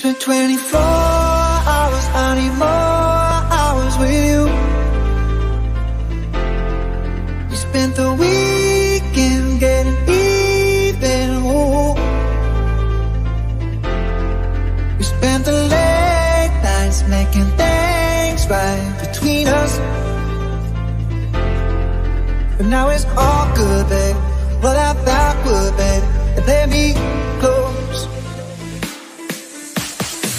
Spent 24 hours, I need more hours with you. We spent the weekend getting even, ooh. We spent the late nights making things right between us. But now it's all good, babe. Roll out that wood, babe, and let me close.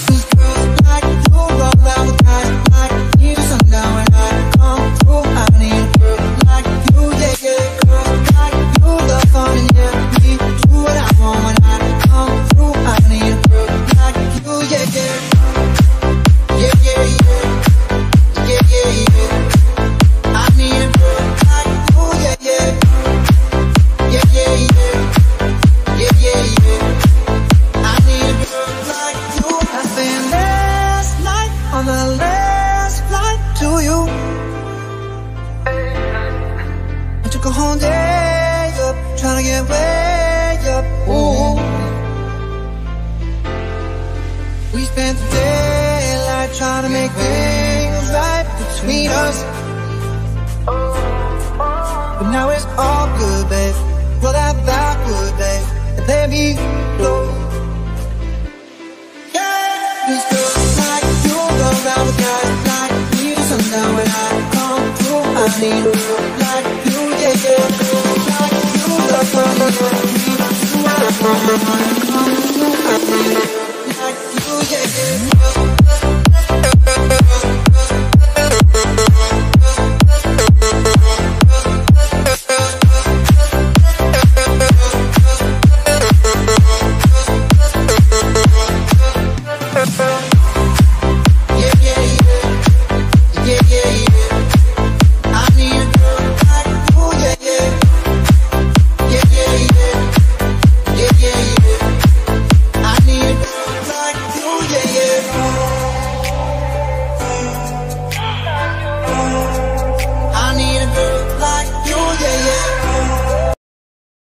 These girls like you roll out the night, like me to sundown when I come through. I need a girl like you, yeah, yeah. Girls like you love fun and yeah, me do what I want when I come through. I need a girl like you, yeah, yeah. Yeah, yeah, yeah. Yeah, yeah, yeah. I need a girl like you, yeah, yeah. Need